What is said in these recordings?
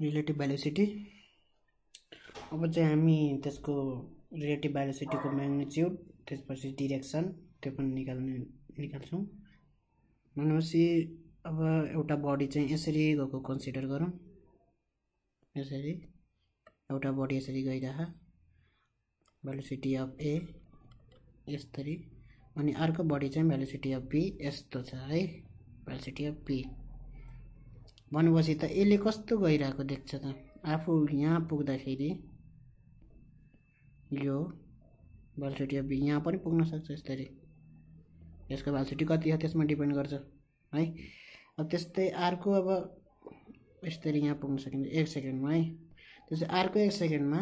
Relative velocity. अब चाहिँ हामी त्यसको रिलेटिभ भेलोसिटीको म्याग्निट्युड त्यसपछि डिरेक्सन त्यो पनि निकाल्छौँ। भनेपछि अब एउटा बडी चाहिँ यसरी गएको कन्सिडर गरौँ, यसरी एउटा बडी यसरी गइरह भेलोसिटी अफ ए यसरी, अनि अर्को बडी चाहिँ भेलोसिटी अफ बी यस्तो छ है, भेलोसिटी अफ बी। भनेपछि त यसले कस्तो गइरहेको देख्छ त, आफू यहाँ पुग्दाखेरि यो भेलोसिटी अफ बी यहाँ पनि पुग्न सक्छ यसरी, यसको भेलोसिटी कति हो त्यसमा डिपेन्ड गर्छ है। अब त्यस्तै अर्को अब यसरी यहाँ पुग्न सकिन्छ एक सेकेन्डमा है, त्यसै अर्को एक सेकेन्डमा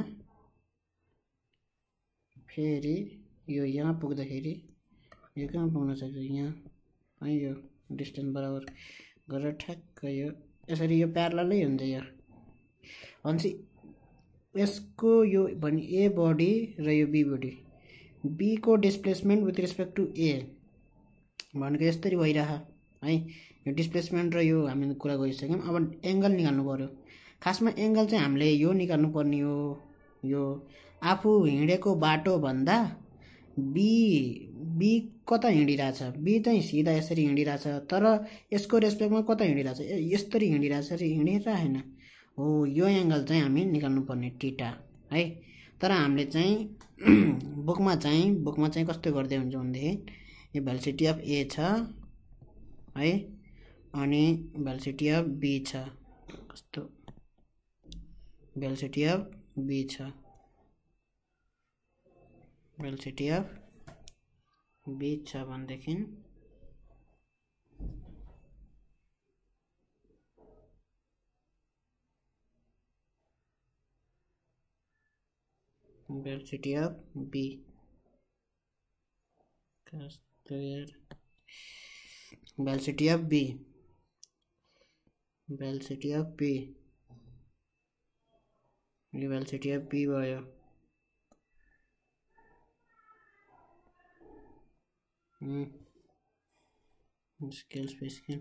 फेरि यो यहाँ पुग्दाखेरि यो कहाँ पुग्न सक्छ यहाँ है, यो डिस्टेन्स बराबर गरेर ठ्याक्क यो यसरी यो प्यारललै हुन्छ यो। भनेपछि यसको यो भने ए बडी र यो बी बडी, बी को displacement with respect to A भनेको यसरी भइरह है, यो डिस्प्लेसमेन्ट र यो हामीले कुरा गरिसक्यौँ। अब एङ्गल निकाल्नु पऱ्यो, खासमा एङ्गल चाहिँ हामीले यो निकाल्नु पर्ने हो, यो आफू हिँडेको बाटोभन्दा बी बी कता हिँडिरहेछ, बी चाहिँ सिधा यसरी हिँडिरहेछ तर यसको रेस्पेक्टमा कता हिँडिरहेछ यसरी हिँडिरहेछ हिँडिरहेन हो, यो एङ्गल चाहिँ हामी निकाल्नुपर्ने टिटा है। तर हामीले चाहिँ बुकमा चाहिँ कस्तो गर्दै हुन्छ भनेदेखि यो भेलोसिटी अफ ए छ है अनि भेलोसिटी अफ बी छ, कस्तो भेलोसिटी अफ बी छ, भेलोसिटी अफ बी छ भनेदेखि velocity of B velocity of B, velocity of B, यो वेलोसिटी अफ बी भयो, स्केल स्पेस के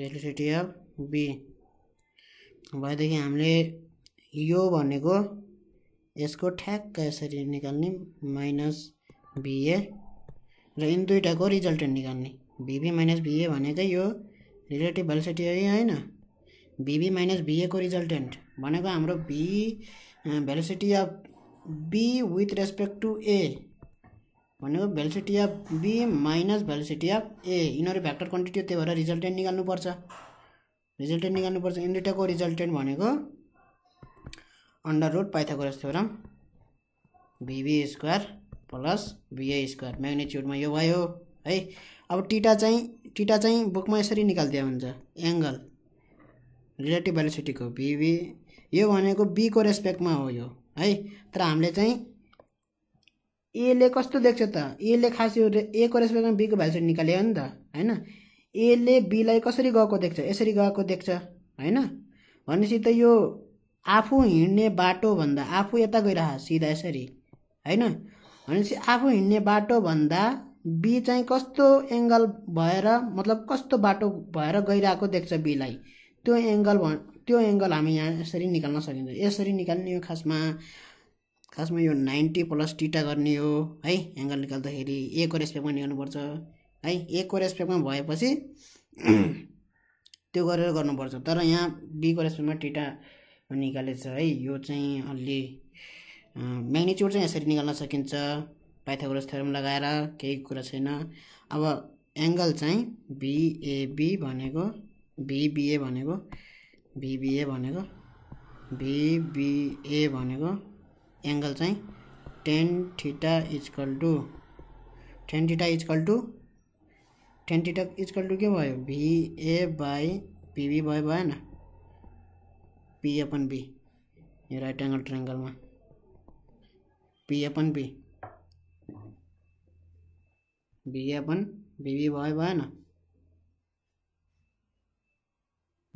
वेलोसिटी अफ बी भएदेखि हामीले यो भनेको यसको ठ्याक्क यसरी निकाल्ने माइनस बीए र यिन दुईवटाको रिजल्टेन्ट निकाल्ने, बीबी माइनस बीए भनेकै यो रिलेटिभ भेलोसिटी होइन, बीबी माइनस बीए को रिजल्टेन्ट भनेको हाम्रो B velocity of B with respect to A भनेको velocity of B minus velocity of A, यिनीहरू भ्याक्टर क्वान्टिटी हो त्यही भएर रिजल्टेन्ट निकाल्नुपर्छ, रिजल्टेन्ट निकाल्नुपर्छ। यिन दुईवटाको रिजल्टेन्ट भनेको under root Pythagoras theorem BB square plus BA square magnitude में यह भो हाई। अब टीटा चाहिँ बुक में इसी निकालिदिया हुन्छ, एंगल रिलेटिव भेलोसिटी को बीबी यो भनेको बी को रेस्पेक्ट में हो यो हाई, तर हमें ए ले कस्तो देख्छ त, ए ले खास यो ए को रेस्पेक्ट में बी को भेलोसिटी निकाल्यो नि त हैन, ए ले बी लाई कसरी गएको देख्छ यसरी गएको देख्छ हैन। भनेपछि त यो आफू हिँड्ने बाटोभन्दा आफू यता गइरह सिधा यसरी हैन, भनेपछि आफू हिँड्ने बाटोभन्दा बी चाहिँ कस्तो एङ्गल भएर मतलब कस्तो बाटो भएर गइरहेको देख्छ बीलाई, त्यो एङ्गल हामी यहाँ यसरी निकाल्न सकिन्छ, यसरी निकाल्ने हो। खासमा यो 90 प्लस टीटा गर्ने हो है, एङ्गल निकाल्दाखेरि ए को रेस्पेक्टमा निकाल्नुपर्छ है, ए को रेस्पेक्टमा भएपछि त्यो गरेर गर्नुपर्छ, तर यहाँ बी को रेस्पेक्टमा टीटा निकाले है। यो चाहिँ अलि म्याग्निट्युड चाहिँ यसरी निकाल्न सकिन्छ पाइथागोरस थ्योरम लगाएर, केही कुरा छैन। अब एङ्गल चाहिँ बीबीए भनेको एङ्गल चाहिँ टेन थीटा इजकल टु के भयो बीए बाई बीबी भयो भएन पी अपन बी, ये राइट एंगल ट्रायंगल में P upon B B upon BB भएन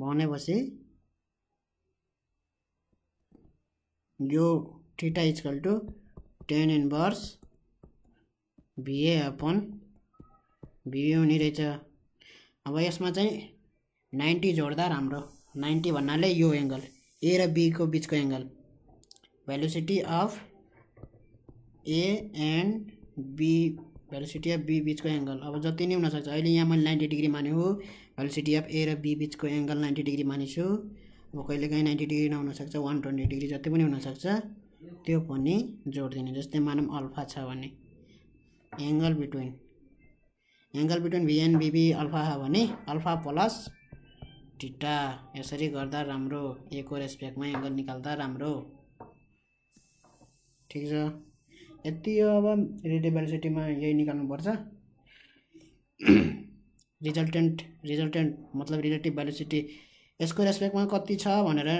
भनेपछि यो theta equal to tan inverse BA upon BB हुने रहेछ। अब यसमा चाहिँ 90 जोड्दा राम्रो 90 भन्नाले यो एंगल ए र बी को बीचको angle velocity of A and B velocity of B बीचको एंगल अब जति नै हुन सक्छ अहिले यहाँ मैले 90 डिग्री माने हो वेलोसिटी अफ ए र बी बीचको एंगल 90 डिग्री मानेछु अब कहिलेकाहीँ 90 डिग्री नहुन सक्छ 120 डिग्री जति पनि हुन सक्छ त्यो पनि जोड्दिने जस्तै मानौं अल्फा छ भने angle between B and BB alpha हो भने अल्फा प्लस थीटा यसरी गर्दा राम्रो ए को रेस्पेक्टमा एंगल निकाल्दा राम्रो ठीक छ यति अब रिलेटिभ वेलोसिटीमा यही निकाल्नु पर्छ रिजल्टेन्ट मतलब रिलेटिभ वेलोसिटी यसको रेस्पेक्टमा कति छ भनेर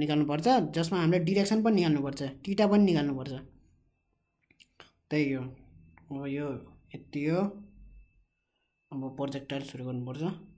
निकाल्नु पर्छ जसमा हामीले डाइरेक्सन पनि निकाल्नु पर्छ थीटा पनि निकाल्नु पर्छ त्यही हो अब यो यति हो अब प्रोजेक्टर सुरु गर्नुपर्छ।